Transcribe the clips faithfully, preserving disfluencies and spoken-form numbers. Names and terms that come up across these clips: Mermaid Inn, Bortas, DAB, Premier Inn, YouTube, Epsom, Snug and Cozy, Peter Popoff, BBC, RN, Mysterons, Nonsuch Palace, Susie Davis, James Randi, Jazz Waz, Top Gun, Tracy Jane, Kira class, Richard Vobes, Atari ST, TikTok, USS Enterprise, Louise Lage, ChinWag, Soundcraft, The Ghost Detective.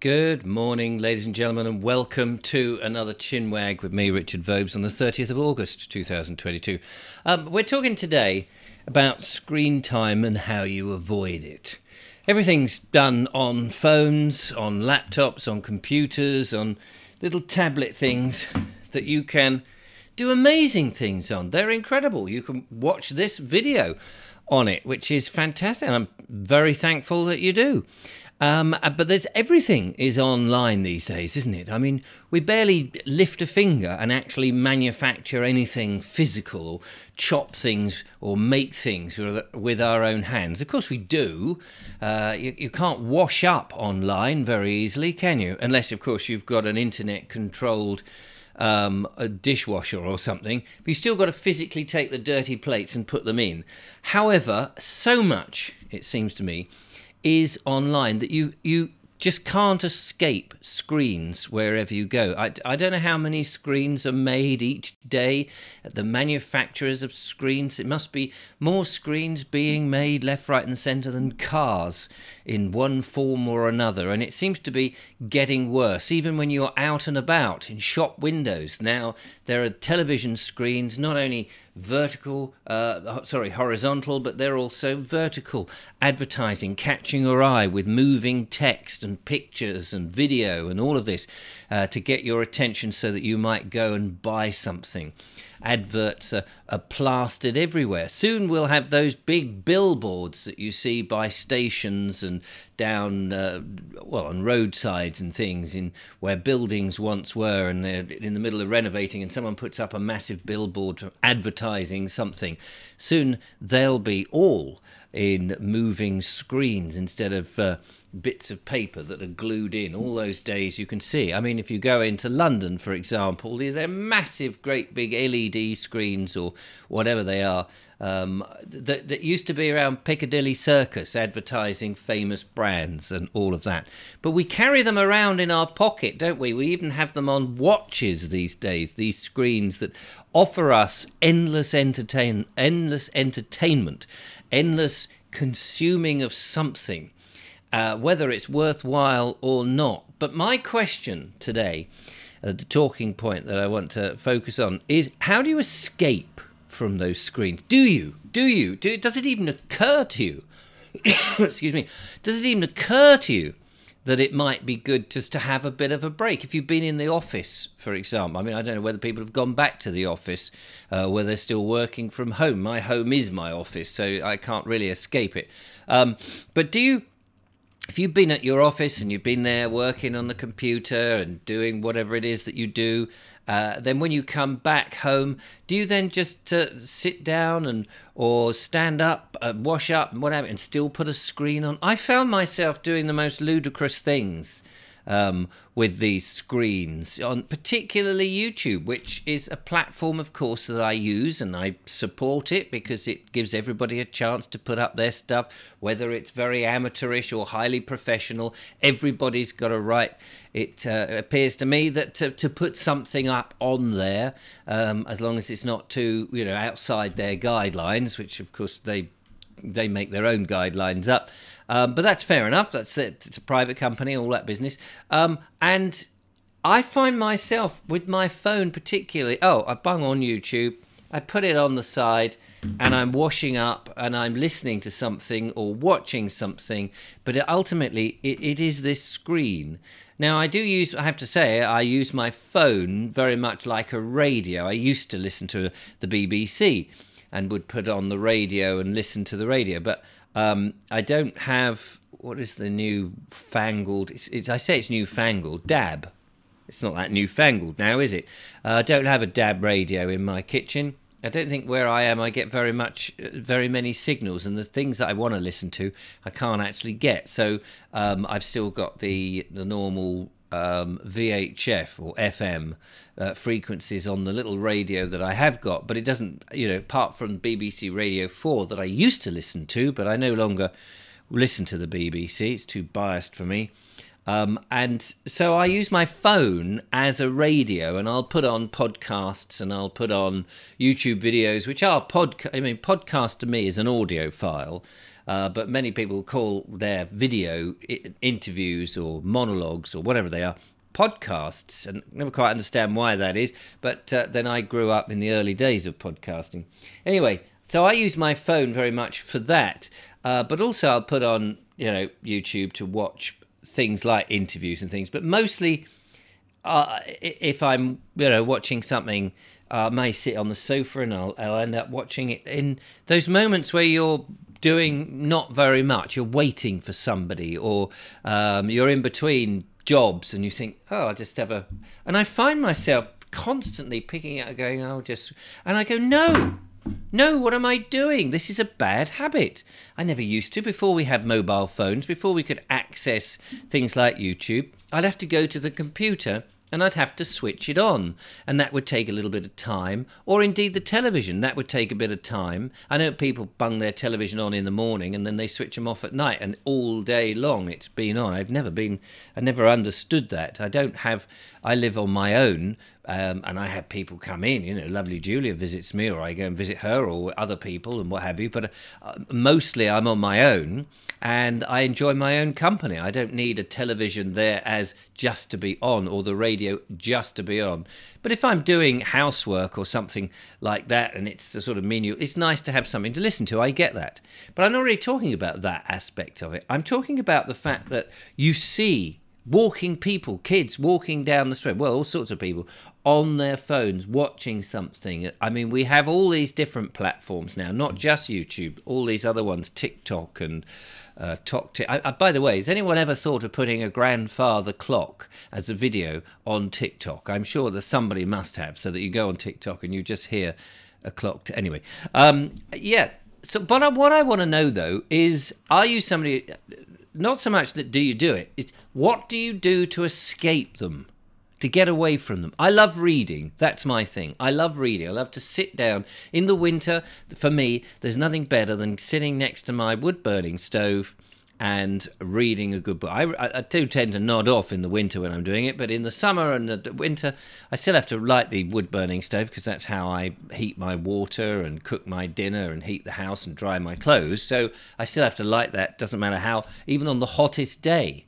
Good morning, ladies and gentlemen, and welcome to another Chinwag with me, Richard Vobes, on the thirtieth of August two thousand twenty-two. Um, we're talking today about screen time and how you avoid it. Everything's done on phones, on laptops, on computers, on little tablet things that you can do amazing things on. They're incredible. You can watch this video on it, which is fantastic. I'm very thankful that you do. Um, but there's everything is online these days, isn't it? I mean, we barely lift a finger and actually manufacture anything physical or chop things or make things with our own hands. Of course we do. Uh, you, you can't wash up online very easily, can you? Unless, of course, you've got an internet-controlled Um, a dishwasher or something, but you still got to physically take the dirty plates and put them in. However, so much, it seems to me, is online that you you just can't escape screens wherever you go. I, I don't know how many screens are made each day at the manufacturers of screens. It must be more screens being made left, right and centre than cars in one form or another. And it seems to be getting worse, even when you're out and about in shop windows. Now, there are television screens, not only vertical, uh, sorry, horizontal, but they're also vertical advertising, catching your eye with moving text and pictures and video and all of this uh, to get your attention so that you might go and buy something. Adverts are, are plastered everywhere. Soon we'll have those big billboards that you see by stations and down, uh, well, on roadsides and things in where buildings once were, and they're in the middle of renovating and someone puts up a massive billboard advertising something. Soon they'll be all in moving screens instead of uh, bits of paper that are glued in. All those days you can see. I mean, if you go into London, for example, they're massive, great big L E D screens or whatever they are um, that, that used to be around Piccadilly Circus advertising famous brands and all of that. But we carry them around in our pocket, don't we? We even have them on watches these days, these screens that offer us endless entertain, endless entertainment, endless consuming of something, uh, whether it's worthwhile or not. But my question today, uh, the talking point that I want to focus on, is how do you escape from those screens? Do you? Do you? Do, does it even occur to you? Excuse me. Does it even occur to you that it might be good just to have a bit of a break? If you've been in the office, for example, I mean, I don't know whether people have gone back to the office, uh, where they're still working from home. My home is my office, so I can't really escape it. Um, but do you, if you've been at your office and you've been there working on the computer and doing whatever it is that you do, uh, then when you come back home, do you then just uh, sit down and or stand up and wash up and whatever and still put a screen on? I found myself doing the most ludicrous things um, with these screens, on particularly YouTube, which is a platform, of course, that I use and I support it because it gives everybody a chance to put up their stuff, whether it's very amateurish or highly professional. Everybody's got a right, it uh, appears to me, that to, to put something up on there, um, as long as it's not too, you know, outside their guidelines, which, of course, they they make their own guidelines up. Um, but that's fair enough. That's it. It's a private company, all that business. Um, and I find myself with my phone particularly, oh, I bung on YouTube, I put it on the side and I'm washing up and I'm listening to something or watching something. But it, ultimately, it, it is this screen. Now, I do use, I have to say, I use my phone very much like a radio. I used to listen to the B B C and would put on the radio and listen to the radio. But um, I don't have, what is the new fangled, it's, it's, I say it's newfangled, D A B. It's not that newfangled now, is it? Uh, I don't have a D A B radio in my kitchen. I don't think where I am I get very much, very many signals, and the things that I want to listen to I can't actually get. So um, I've still got the, the normal Um, V H F or F M uh, frequencies on the little radio that I have got, but it doesn't, you know, apart from B B C Radio four that I used to listen to, but I no longer listen to the B B C. It's too biased for me. Um, and so I use my phone as a radio, and I'll put on podcasts and I'll put on YouTube videos, which are podcast. I mean, podcast to me is an audio file. Uh, but many people call their video I- interviews or monologues or whatever they are podcasts, and never quite understand why that is. But uh, then I grew up in the early days of podcasting. Anyway, so I use my phone very much for that. Uh, but also I'll put on, you know, YouTube to watch things like interviews and things. But mostly, uh, if I'm, you know, watching something, I uh, may sit on the sofa and I'll, I'll end up watching it in those moments where you're doing not very much. You're waiting for somebody, or um, you're in between jobs and you think, oh, I'll just have a... And I find myself constantly picking out going, I'll just... And I go, no, no, what am I doing? This is a bad habit. I never used to. Before we had mobile phones, before we could access things like YouTube, I'd have to go to the computer and I'd have to switch it on, and that would take a little bit of time. Or indeed the television, that would take a bit of time. I know people bung their television on in the morning and then they switch them off at night, and all day long it's been on. I've never been, I never understood that. I don't have, I live on my own, um, and I have people come in, you know, lovely Julia visits me, or I go and visit her or other people and what have you, but uh, mostly I'm on my own. And I enjoy my own company. I don't need a television there as just to be on, or the radio just to be on. But if I'm doing housework or something like that, and it's a sort of menial, it's nice to have something to listen to. I get that. But I'm not really talking about that aspect of it. I'm talking about the fact that you see walking people, kids walking down the street, well, all sorts of people, on their phones, watching something. I mean, we have all these different platforms now, not just YouTube, all these other ones, TikTok and uh, TokTik. I, I, by the way, has anyone ever thought of putting a grandfather clock as a video on TikTok? I'm sure that somebody must have, so that you go on TikTok and you just hear a clock. T- anyway, um, yeah. So, but what I want to know, though, is are you somebody... Not so much that do you do it, it's what do you do to escape them, to get away from them? I love reading. That's my thing. I love reading. I love to sit down. In the winter, for me, there's nothing better than sitting next to my wood-burning stove and reading a good book. I, I, I do tend to nod off in the winter when I'm doing it, but in the summer and the winter, I still have to light the wood-burning stove because that's how I heat my water and cook my dinner and heat the house and dry my clothes. So I still have to light that, doesn't matter how. Even on the hottest day,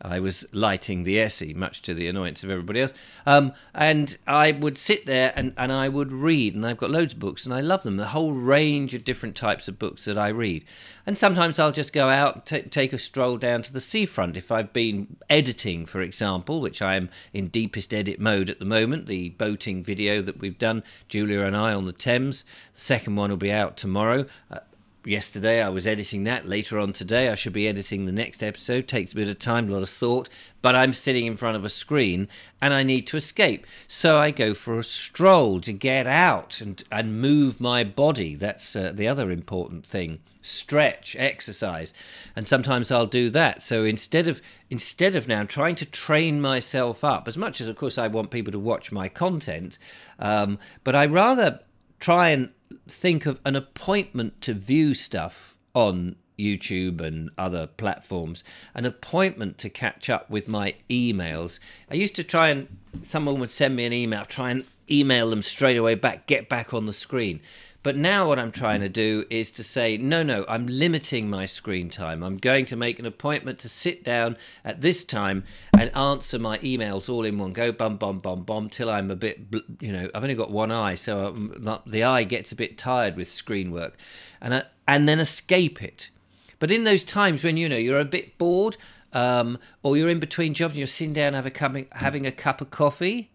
I was lighting the Essie, much to the annoyance of everybody else. Um, and I would sit there and, and I would read, and I've got loads of books, and I love them, the whole range of different types of books that I read. And sometimes I'll just go out, t- take a stroll down to the seafront. If I've been editing, for example, which I am in deepest edit mode at the moment, the boating video that we've done, Julia and I on the Thames, the second one will be out tomorrow. Uh, Yesterday I was editing that. Later on today I should be editing the next episode. Takes a bit of time, a lot of thought, but I'm sitting in front of a screen and I need to escape. So I go for a stroll to get out and, and move my body. That's uh, the other important thing. Stretch, exercise. And sometimes I'll do that. So instead of instead of now trying to train myself up, as much as of course I want people to watch my content, um, but I rather try and think of an appointment to view stuff on YouTube and other platforms, an appointment to catch up with my emails. I used to try and, someone would send me an email, try and email them straight away back, get back on the screen. But now what I'm trying to do is to say, no, no, I'm limiting my screen time. I'm going to make an appointment to sit down at this time and answer my emails all in one go, bum, bum, bum, bum, till I'm a bit, you know, I've only got one eye, so I'm, the eye gets a bit tired with screen work, and I, and then escape it. But in those times when, you know, you're a bit bored, um, or you're in between jobs and you're sitting down have a coming, having a cup of coffee,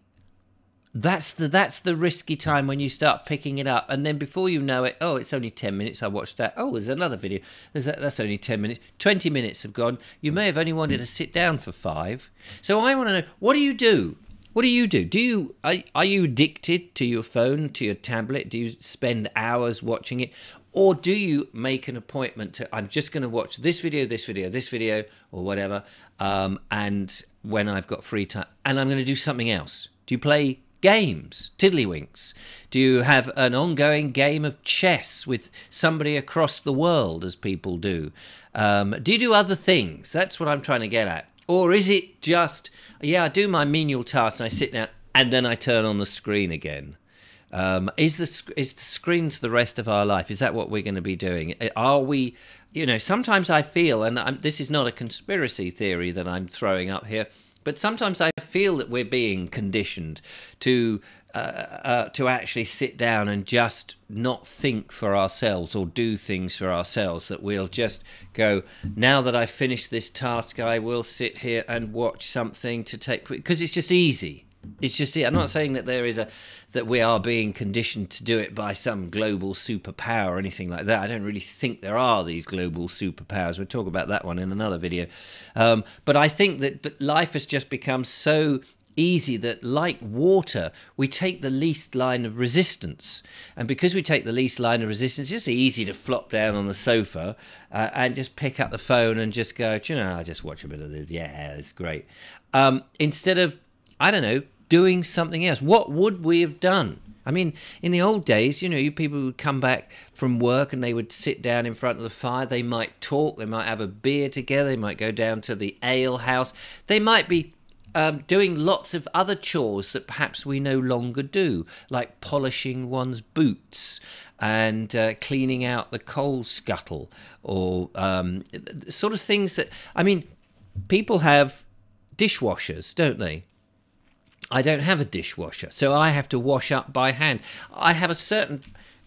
That's the that's the risky time when you start picking it up, and then before you know it, oh, it's only ten minutes, I watched that. Oh, there's another video. There's that, that's only ten minutes. twenty minutes have gone. You may have only wanted to sit down for five. So I want to know, what do you do? What do you do? Do you are, are you addicted to your phone, to your tablet? Do you spend hours watching it? Or do you make an appointment to, I'm just going to watch this video, this video, this video, or whatever, um, and when I've got free time, and I'm going to do something else. Do you play games, tiddlywinks? Do you have an ongoing game of chess with somebody across the world, as people do? Um, do you do other things? That's what I'm trying to get at. Or is it just, yeah, I do my menial tasks and I sit down and then I turn on the screen again? Um, is the is the screen to the rest of our life? Is that what we're going to be doing? Are we you know, sometimes I feel, and I'm, this is not a conspiracy theory that I'm throwing up here, but sometimes I feel that we're being conditioned to uh, uh, to actually sit down and just not think for ourselves or do things for ourselves, that we'll just go, now that I've finished this task, I will sit here and watch something to take, because it's just easy. It's just, I'm not saying that there is a, that we are being conditioned to do it by some global superpower or anything like that. I don't really think there are these global superpowers. We'll talk about that one in another video. Um, but I think that, that life has just become so easy that, like water, we take the least line of resistance. And because we take the least line of resistance, it's just easy to flop down on the sofa uh, and just pick up the phone and just go, do you know, I'll just watch a bit of this. Yeah, it's great. Um, instead of, I don't know, doing something else. What would we have done? I mean, in the old days, you know, you people would come back from work and they would sit down in front of the fire. They might talk. They might have a beer together. They might go down to the ale house. They might be um, doing lots of other chores that perhaps we no longer do, like polishing one's boots and uh, cleaning out the coal scuttle, or um, sort of things that, I mean, people have dishwashers, don't they? I don't have a dishwasher, so I have to wash up by hand. I have a certain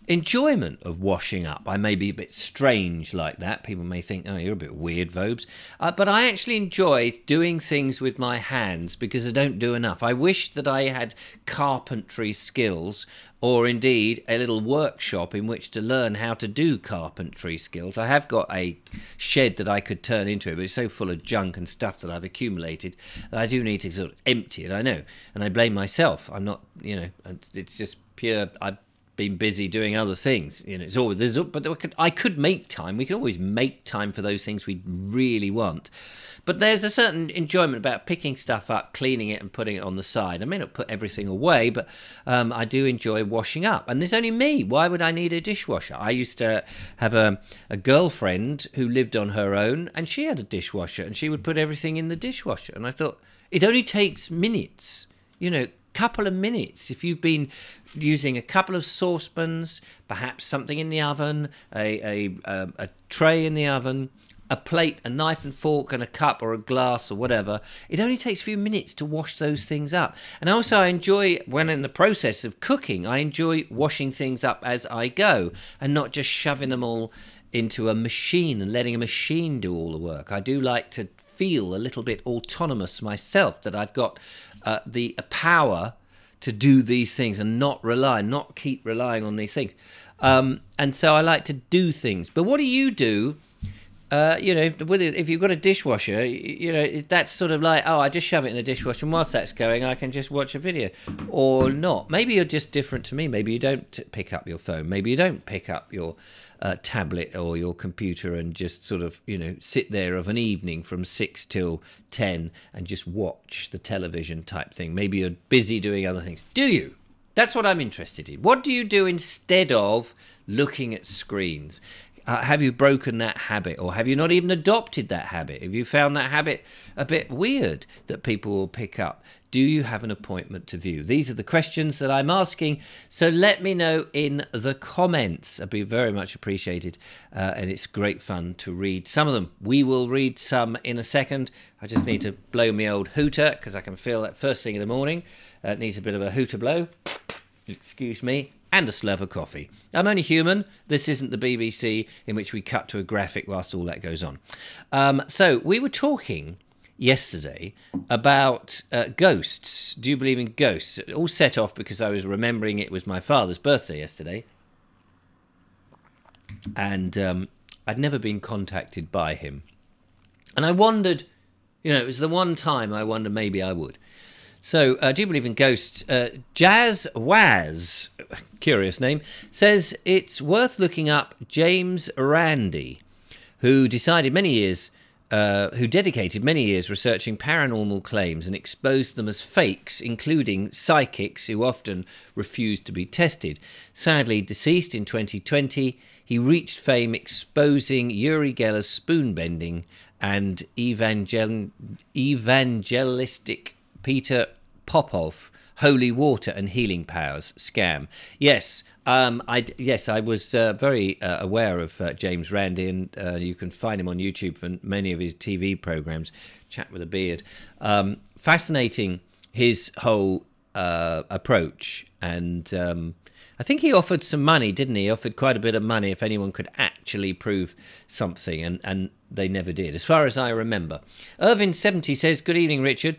enjoyment of washing up. I may be a bit strange like that. People may think, oh, you're a bit weird, Vobes. Uh, but I actually enjoy doing things with my hands because I don't do enough. I wish that I had carpentry skills, or indeed a little workshop in which to learn how to do carpentry skills. I have got a shed that I could turn into it, but it's so full of junk and stuff that I've accumulated that I do need to sort of empty it, I know. And I blame myself. I'm not, you know, it's just pure, I've been busy doing other things. You know, it's always, there's, but I could, I could make time. We could always make time for those things we really want. But there's a certain enjoyment about picking stuff up, cleaning it and putting it on the side. I may not put everything away, but um, I do enjoy washing up. And there's only me. Why would I need a dishwasher? I used to have a, a girlfriend who lived on her own, and she had a dishwasher, and she would put everything in the dishwasher. And I thought, it only takes minutes, you know, couple of minutes. If you've been using a couple of saucepans, perhaps something in the oven, a, a, a, a tray in the oven, a plate, a knife and fork, and a cup or a glass or whatever, it only takes a few minutes to wash those things up. And also I enjoy, when in the process of cooking, I enjoy washing things up as I go and not just shoving them all into a machine and letting a machine do all the work. I do like to feel a little bit autonomous myself, that I've got uh, the power to do these things and not rely, not keep relying on these things. Um, and so I like to do things. But what do you do? Uh, you know, if, if you've got a dishwasher, you know, that's sort of like, oh, I just shove it in the dishwasher, and whilst that's going, I can just watch a video. Or not. Maybe you're just different to me. Maybe you don't pick up your phone. Maybe you don't pick up your uh, tablet or your computer and just sort of, you know, sit there of an evening from six till ten and just watch the television type thing. Maybe you're busy doing other things. Do you? That's what I'm interested in. What do you do instead of looking at screens? Uh, have you broken that habit, or have you not even adopted that habit? Have you found that habit a bit weird that people will pick up? Do you have an appointment to view? These are the questions that I'm asking, so let me know in the comments. I'd be very much appreciated, uh, and it's great fun to read some of them. We will read some in a second. I just need to blow my old hooter, because I can feel that first thing in the morning. Uh, it needs a bit of a hooter blow. Excuse me. And a slurp of coffee. I'm only human. This isn't the B B C in which we cut to a graphic whilst all that goes on. Um, so we were talking yesterday about uh, ghosts. Do you believe in ghosts? It all set off because I was remembering it was my father's birthday yesterday. And um, I'd never been contacted by him. And I wondered, you know, it was the one time I wondered maybe I would. So, uh, do you believe in ghosts? Uh, Jazz Waz, curious name, says it's worth looking up James Randi, who decided many years, uh, who dedicated many years researching paranormal claims and exposed them as fakes, including psychics who often refused to be tested. Sadly deceased in twenty twenty, he reached fame exposing Uri Geller's spoon bending and evangel evangelistic Peter Popoff holy water and healing powers scam. Yes, um, I yes I was uh, very uh, aware of uh, James Randi, and uh, you can find him on YouTube for many of his T V programs. Chat with a Beard, um, fascinating his whole uh, approach, and um, I think he offered some money, didn't he? He offered quite a bit of money if anyone could actually prove something, and, and they never did, as far as I remember. Irvin seventy says, good evening, Richard.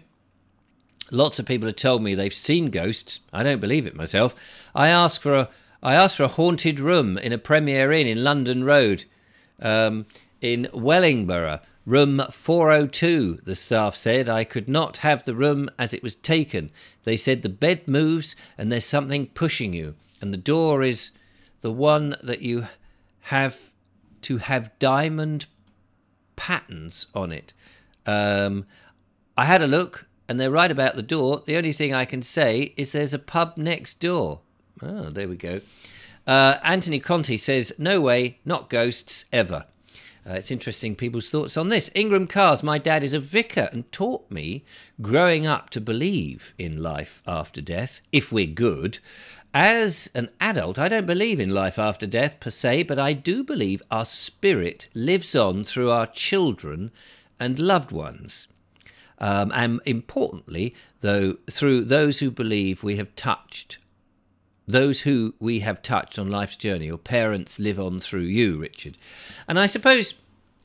Lots of people have told me they've seen ghosts. I don't believe it myself. I asked for a, I asked for a haunted room in a Premier Inn in London Road um, in Wellingborough. Room four oh two, the staff said. I could not have the room as it was taken. They said the bed moves and there's something pushing you. And the door is the one that you have to have diamond patterns on it. Um, I had a look, and they're right about the door. The only thing I can say is there's a pub next door. Oh, there we go. Uh, Anthony Conti says, no way, not ghosts ever. Uh, it's interesting people's thoughts on this. Ingram Cars, my dad is a vicar and taught me growing up to believe in life after death, if we're good. As an adult, I don't believe in life after death per se, but I do believe our spirit lives on through our children and loved ones. Um, and importantly, though, through those who believe we have touched, those who we have touched on life's journey. Your parents live on through you, Richard. And I suppose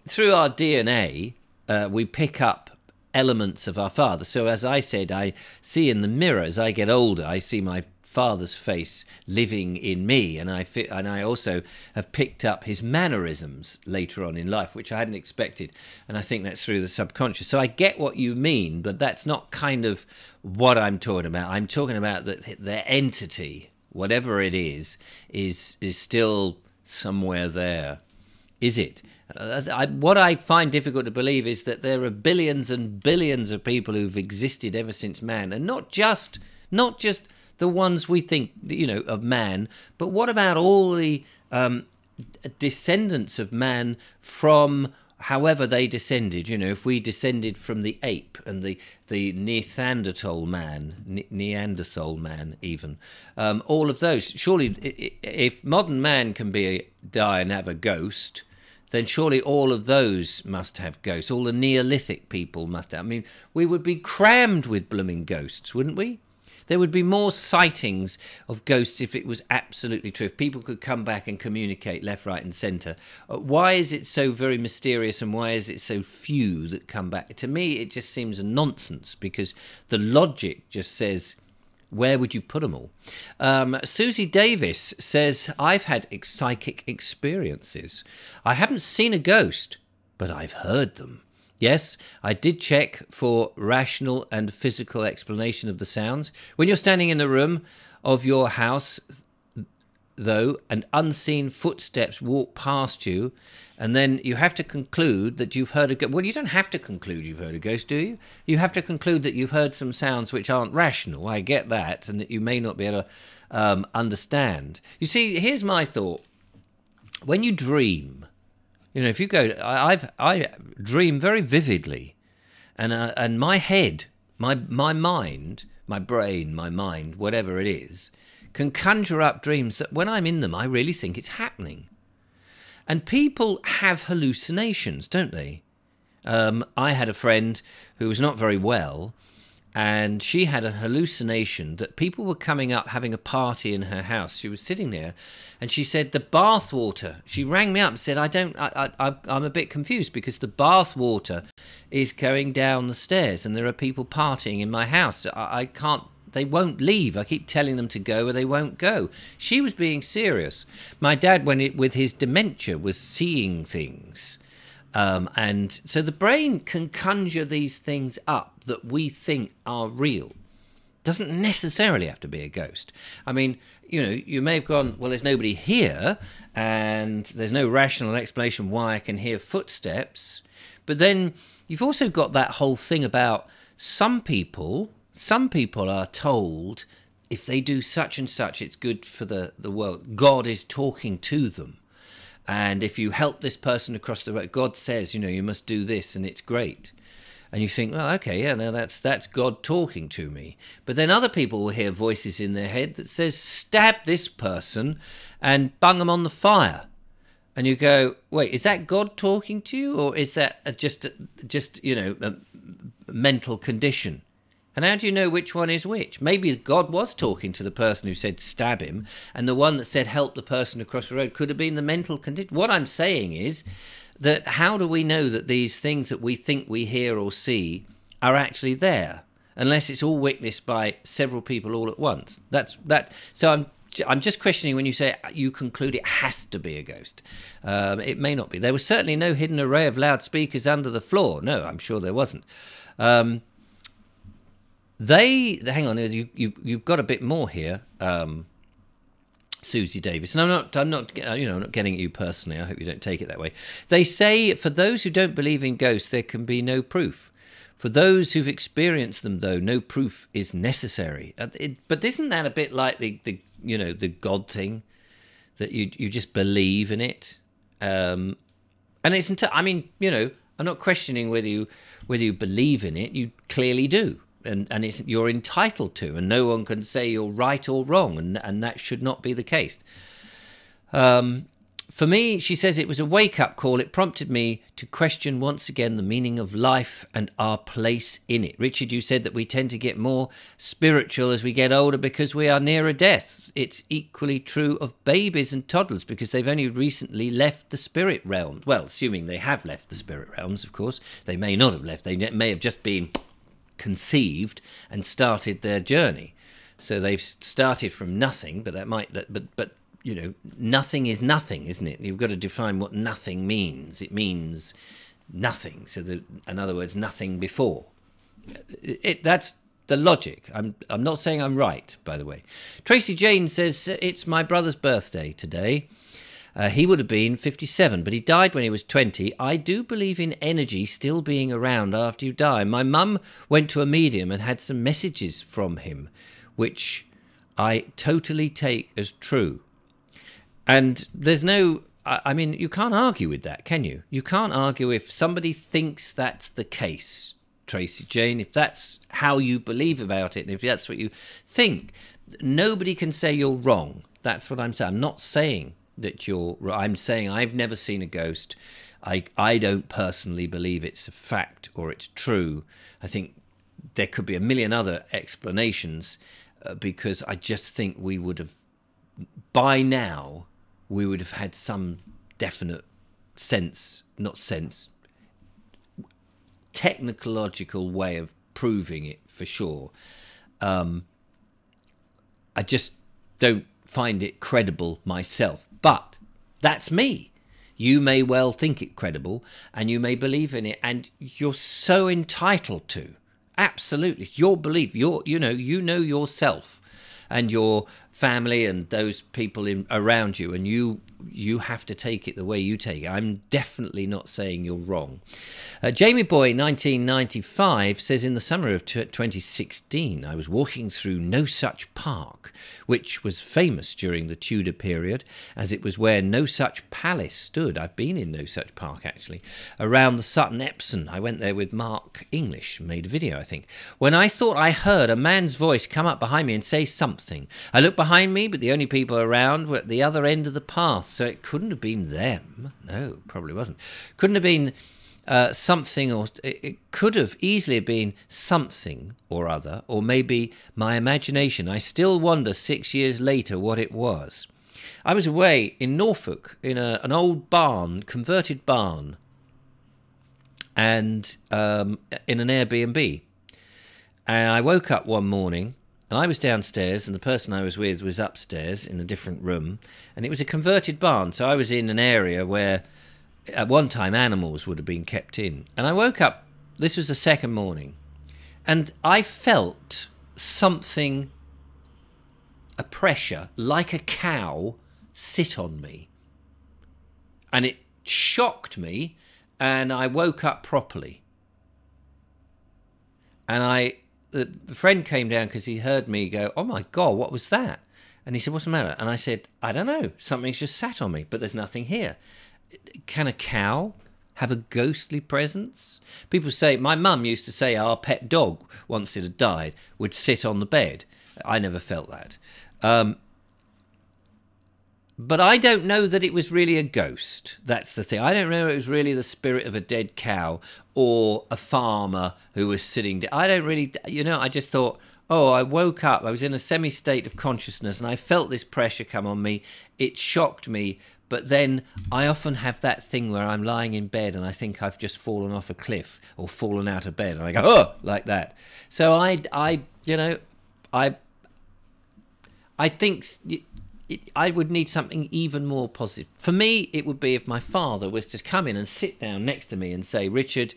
through our D N A, uh, we pick up elements of our father. So as I said, I see in the mirror as I get older, I see my father's face living in me, and I fit, and I also have picked up his mannerisms later on in life, which I hadn't expected, and I think that's through the subconscious. So I get what you mean, but that's not kind of what I'm talking about. I'm talking about that the entity, whatever it is, is is still somewhere there. Is it? I, what I find difficult to believe is that there are billions and billions of people who've existed ever since man, and not just not just the ones we think, you know, of man, but what about all the um, descendants of man from however they descended? You know, if we descended from the ape and the, the Neanderthal man, ne Neanderthal man even, um, all of those. Surely if modern man can be a, die and have a ghost, then surely all of those must have ghosts. All the Neolithic people must have. I mean, we would be crammed with blooming ghosts, wouldn't we? There would be more sightings of ghosts if it was absolutely true, if people could come back and communicate left, right and centre. Uh, why is it so very mysterious, and why is it so few that come back? To me, it just seems nonsense, because the logic just says, where would you put them all? Um, Susie Davis says, I've had psychic experiences. I haven't seen a ghost, but I've heard them. Yes, I did check for rational and physical explanation of the sounds. When you're standing in the room of your house, though, and unseen footsteps walk past you, and then you have to conclude that you've heard a ghost. Well, you don't have to conclude you've heard a ghost, do you? You have to conclude that you've heard some sounds which aren't rational. I get that, and that you may not be able to um, understand. You see, here's my thought. When you dream... You know, if you go, I've I dream very vividly, and uh, and my head, my my mind, my brain, my mind, whatever it is, can conjure up dreams that when I'm in them, I really think it's happening. And people have hallucinations, don't they? Um, I had a friend who was not very well, and she had a hallucination that people were coming up having a party in her house. She was sitting there, and she said, the bath water. She rang me up and said, I don't, I, I, I'm a bit confused because the bath water is going down the stairs and there are people partying in my house. I, I can't, they won't leave. I keep telling them to go or they won't go. She was being serious. My dad, when it, with his dementia, was seeing things. Um, and so the brain can conjure these things up that we think are real. Doesn't necessarily have to be a ghost. I mean, you know, you may have gone, well, there's nobody here, and there's no rational explanation why I can hear footsteps. But then you've also got that whole thing about some people, some people are told if they do such and such, it's good for the, the world. God is talking to them. And if you help this person across the road, God says, you know, you must do this, and it's great. and you think, well, okay, yeah, now that's that's God talking to me. But then other people will hear voices in their head that says, stab this person and bung them on the fire. And you go, wait, is that God talking to you, or is that just, just you know, a mental condition? And how do you know which one is which? Maybe God was talking to the person who said stab him, and the one that said help the person across the road could have been the mental condition. What I'm saying is that how do we know that these things that we think we hear or see are actually there, unless it's all witnessed by several people all at once? That's that. So I'm I'm just questioning when you say you conclude it has to be a ghost. Um, it may not be. There was certainly no hidden array of loudspeakers under the floor. No, I'm sure there wasn't. Um, They, hang on, you, you, you've got a bit more here, um, Susie Davis. And I'm not, I'm not, you know, I'm not getting at you personally. I hope you don't take it that way. They say, for those who don't believe in ghosts, there can be no proof. For those who've experienced them, though, no proof is necessary. It, but isn't that a bit like the, the, you know, the God thing? That you, you just believe in it? Um, and it's, I mean, you know, I'm not questioning whether you, whether you believe in it. You clearly do. And, and it's, you're entitled to, and no one can say you're right or wrong, and, and that should not be the case. Um, for me, she says, it was a wake-up call. It prompted me to question once again the meaning of life and our place in it. Richard, you said that we tend to get more spiritual as we get older because we are nearer death. It's equally true of babies and toddlers because they've only recently left the spirit realm. Well, assuming they have left the spirit realms, of course. They may not have left. They may have just been conceived and started their journey, so they've started from nothing. But that might, but but you know, nothing is nothing, isn't it? You've got to define what nothing means. It means nothing. So, the, in other words, nothing before. It, it that's the logic. I'm I'm not saying I'm right, by the way. Tracy Jane says it's my brother's birthday today. Uh, he would have been fifty-seven, but he died when he was twenty. I do believe in energy still being around after you die. My mum went to a medium and had some messages from him, which I totally take as true. And there's no... I, I mean, you can't argue with that, can you? You can't argue if somebody thinks that's the case, Tracy Jane, if that's how you believe about it, and if that's what you think. Nobody can say you're wrong. That's what I'm saying. I'm not saying... that you're I'm saying I've never seen a ghost. I I don't personally believe it's a fact or it's true. I think there could be a million other explanations uh, because I just think we would have by now we would have had some definite sense, not sense, technological way of proving it for sure. Um, I just don't find it credible myself. But that's me. You may well think it credible and you may believe in it, and you're so entitled to. Absolutely. Your belief, your, you know, you know yourself and your family and those people in, around you, and you you have to take it the way you take it. I'm definitely not saying you're wrong. Uh, Jamie Boy, nineteen ninety-five, says, in the summer of twenty sixteen, I was walking through Nonsuch Park, which was famous during the Tudor period, as it was where Nonsuch Palace stood. I've been in Nonsuch Park, actually, around the Sutton Epsom. I went there with Mark English, made a video, I think. When I thought I heard a man's voice come up behind me and say something, I looked behind me, but the only people around were at the other end of the path, so it couldn't have been them. No, probably wasn't. Couldn't have been uh, something, or it could have easily been something or other, or maybe my imagination. I still wonder six years later what it was. I was away in Norfolk in a, an old barn, converted barn, and um, in an Airbnb. And I woke up one morning. And I was downstairs, and the person I was with was upstairs in a different room, and it was a converted barn. So I was in an area where at one time animals would have been kept in. And I woke up, this was the second morning, and I felt something, a pressure, like a cow, sit on me. And it shocked me, and I woke up properly. And I... the friend came down because he heard me go, oh my God, what was that? And he said, what's the matter? And I said, I don't know. Something's just sat on me, but there's nothing here. Can a cow have a ghostly presence. People say, my mum used to say our pet dog, once it had died, would sit on the bed. I never felt that. Um, but I don't know that it was really a ghost. That's the thing. I don't know if it was really the spirit of a dead cow or a farmer who was sitting down. I don't really, you know, I just thought, oh, I woke up. I was in a semi-state of consciousness and I felt this pressure come on me. It shocked me. But then I often have that thing where I'm lying in bed and I think I've just fallen off a cliff or fallen out of bed. And I go, oh, like that. So I, I you know, I I think it, it, I would need something even more positive. For me, it would be if my father was to come in and sit down next to me and say, Richard,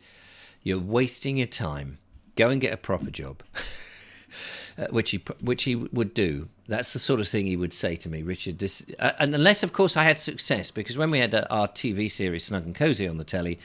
you're wasting your time. Go and get a proper job. Uh, which he which he would do. That's the sort of thing he would say to me, Richard. This, uh, and unless, of course, I had success, because when we had uh, our T V series Snug and Cozy on the telly,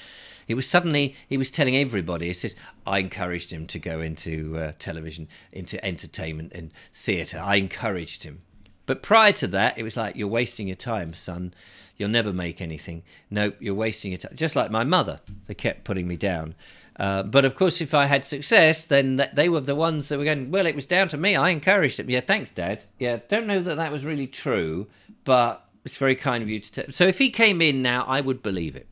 he was suddenly he was telling everybody. He says, I encouraged him to go into uh, television, into entertainment and theatre. I encouraged him. But prior to that, it was like, you're wasting your time, son. You'll never make anything. Nope, you're wasting your time. Just like my mother, they kept putting me down. Uh, but of course, if I had success, then th they were the ones that were going, well, it was down to me. I encouraged it. Yeah, thanks, Dad. Yeah, don't know that that was really true, but it's very kind of you to tell. So if he came in now, I would believe it.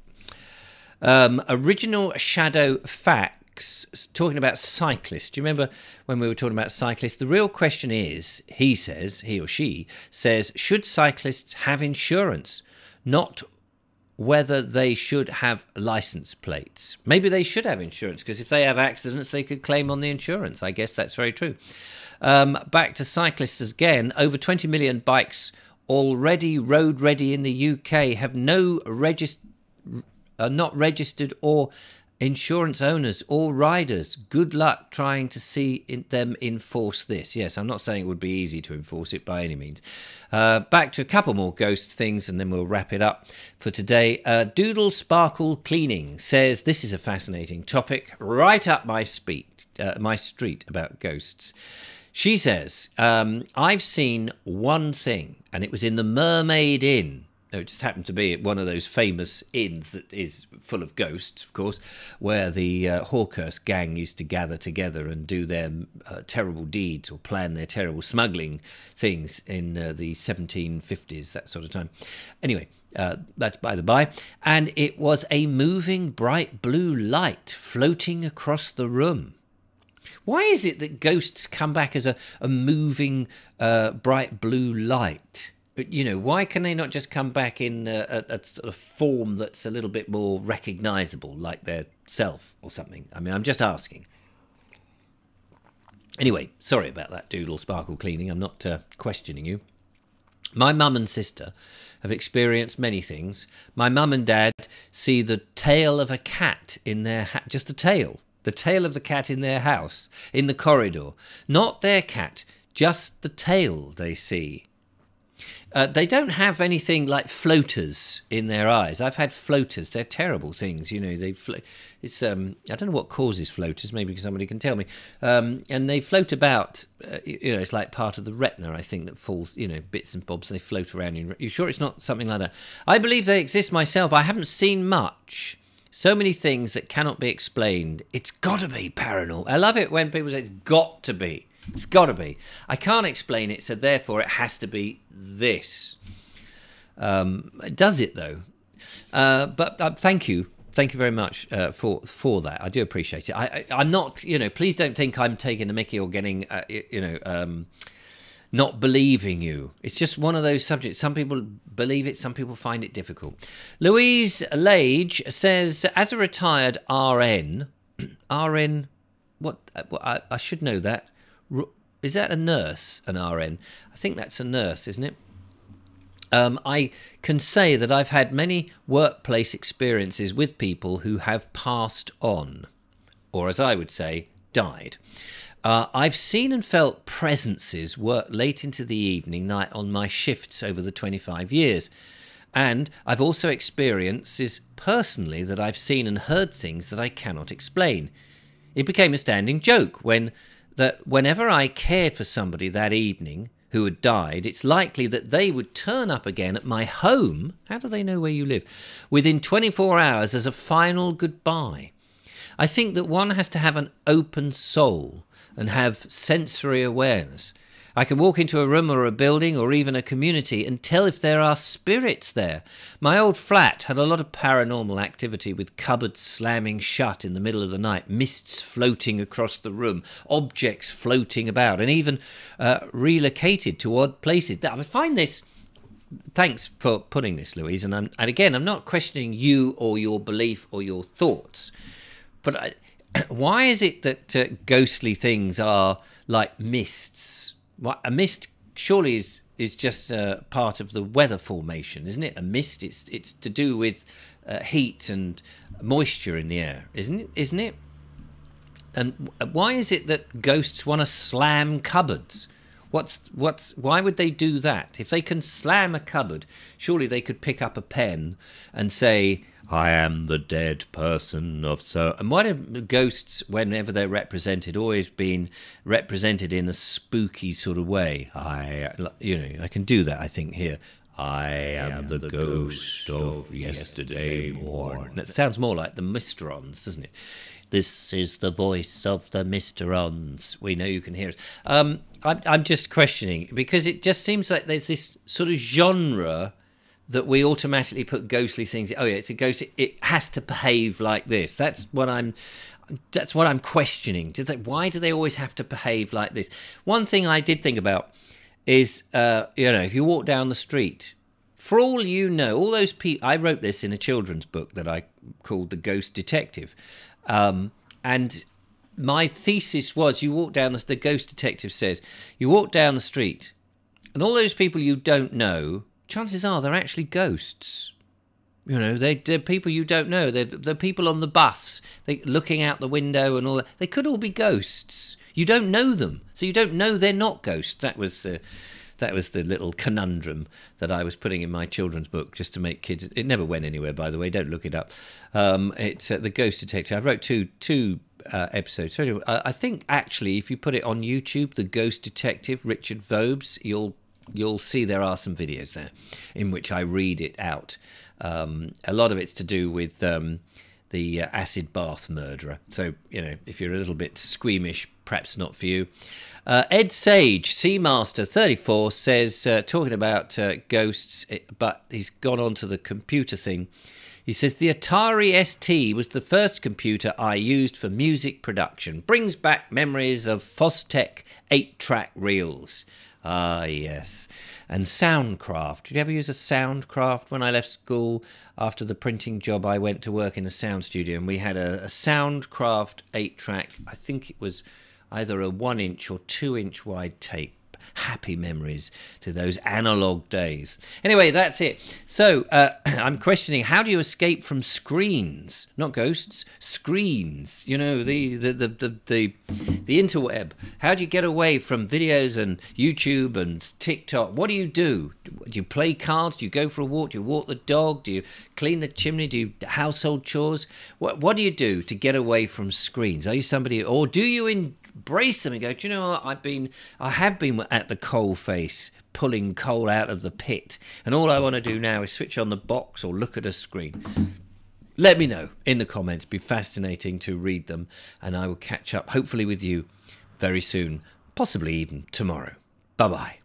Um, original shadow facts, talking about cyclists. Do you remember when we were talking about cyclists? The real question is, he says, he or she says, should cyclists have insurance? Not whether they should have license plates. Maybe they should have insurance, because if they have accidents, they could claim on the insurance. I guess that's very true. Um, back to cyclists again. Over twenty million bikes already road ready in the U K have no regist- are not registered or insurance owners or riders. Good luck trying to see in them enforce this. Yes, I'm not saying it would be easy to enforce it by any means. Uh, back to a couple more ghost things and then we'll wrap it up for today. Uh, Doodle Sparkle Cleaning says, this is a fascinating topic, right up my, speed, uh, my street about ghosts. She says, um, I've seen one thing and it was in the Mermaid Inn. No, it just happened to be at one of those famous inns that is full of ghosts, of course, where the uh, Hawkehurst gang used to gather together and do their uh, terrible deeds or plan their terrible smuggling things in uh, the seventeen fifties, that sort of time. Anyway, uh, that's by the by. And it was a moving bright blue light floating across the room. Why is it that ghosts come back as a, a moving uh, bright blue light? You know, why can they not just come back in a, a, a sort of form that's a little bit more recognisable, like their self or something? I mean, I'm just asking. Anyway, sorry about that, Doodle Sparkle Cleaning. I'm not uh, questioning you. My mum and sister have experienced many things. My mum and dad see the tail of a cat in their hat, just the tail, the tail of the cat in their house, in the corridor. Not their cat, just the tail they see. Uh, they don't have anything like floaters in their eyes. I've had floaters. They're terrible things, you know. They float. It's um. I don't know what causes floaters. Maybe somebody can tell me. Um. And they float about. Uh, you know, it's like part of the retina, I think, that falls. You know, bits and bobs. They float around. In, you sure it's not something like that? I believe they exist myself. I haven't seen much. So many things that cannot be explained. It's got to be paranormal. I love it when people say it's got to be. It's got to be. I can't explain it, so therefore it has to be this. Um, does it, though? Uh, but uh, thank you. Thank you very much uh, for for that. I do appreciate it. I, I, I'm not, you know, please don't think I'm taking the mickey or getting, uh, you know, um, not believing you. It's just one of those subjects. Some people believe it. Some people find it difficult. Louise Lage says, as a retired R N, R N, what? Well, I, I should know that. Is that a nurse, an R N? I think that's a nurse, isn't it? Um, I can say that I've had many workplace experiences with people who have passed on, or as I would say, died. Uh, I've seen and felt presences work late into the evening night on my shifts over the twenty-five years. And I've also experiences personally that I've seen and heard things that I cannot explain. It became a standing joke when... that whenever I cared for somebody that evening, who had died, it's likely that they would turn up again at my home, how do they know where you live, within twenty-four hours as a final goodbye. I think that one has to have an open soul and have sensory awareness. I can walk into a room or a building or even a community and tell if there are spirits there. My old flat had a lot of paranormal activity with cupboards slamming shut in the middle of the night, mists floating across the room, objects floating about, and even uh, relocated to odd places. I find this... Thanks for putting this, Louise. And, I'm, and again, I'm not questioning you or your belief or your thoughts, but I, why is it that uh, ghostly things are like mists? Well, a mist surely is is just uh, part of the weather formation, isn't it? A mist, it's it's to do with uh, heat and moisture in the air, isn't it? Isn't it? And why is it that ghosts want to slam cupboards? What's what's? Why would they do that? If they can slam a cupboard, surely they could pick up a pen and say, "I am the dead person of so." And why do ghosts, whenever they're represented, always been represented in a spooky sort of way? I, you know, I can do that. I think here, I am, I am the, the ghost, ghost of yesterday, yesterday morn. That sounds more like the Mysterons, doesn't it? This is the voice of the Mysterons. We know you can hear it. Um, I'm, I'm just questioning because it just seems like there's this sort of genre that we automatically put ghostly things. Oh yeah, it's a ghost. It has to behave like this. That's what I'm. That's what I'm questioning. Did they, why do they always have to behave like this? One thing I did think about is, uh, you know, if you walk down the street, for all you know, all those people. I wrote this in a children's book that I called The Ghost Detective, um, and my thesis was: you walk down the, the Ghost Detective says, you walk down the street, and all those people you don't know. Chances are they're actually ghosts. You know, they, they're people you don't know. They're, they're people on the bus, they looking out the window and all that. They could all be ghosts. You don't know them, so you don't know they're not ghosts. That was the, that was the little conundrum that I was putting in my children's book just to make kids... It never went anywhere, by the way. Don't look it up. Um, it's uh, The Ghost Detective. I wrote two, two uh, episodes. So anyway, I, I think, actually, if you put it on YouTube, The Ghost Detective, Richard Vobes, you'll... you'll see there are some videos there in which I read it out. Um, a lot of it's to do with um, the uh, acid bath murderer. So, you know, if you're a little bit squeamish, perhaps not for you. Uh, Ed Sage, Seamaster thirty-four, says, uh, talking about uh, ghosts, but he's gone on to the computer thing. He says, the Atari S T was the first computer I used for music production. Brings back memories of Fostec eight-track reels. Ah, yes. And Soundcraft. Did you ever use a Soundcraft? When I left school after the printing job, I went to work in a sound studio and we had a, a Soundcraft eight-track. I think it was either a one-inch or two-inch wide tape. Happy memories to those analogue days. Anyway, that's it. So uh, I'm questioning, how do you escape from screens? Not ghosts, screens. You know, the the, the the the the interweb. How do you get away from videos and YouTube and TikTok? What do you do? Do you play cards? Do you go for a walk? Do you walk the dog? Do you clean the chimney? Do you household chores? What what do you do to get away from screens? Are you somebody, or do you enjoy? Brace them and go, do you know what? I've been, I have been at the coal face pulling coal out of the pit, and all I want to do now is switch on the box or look at a screen. Let me know in the comments. Be fascinating to read them, and I will catch up hopefully with you very soon, possibly even tomorrow. Bye bye.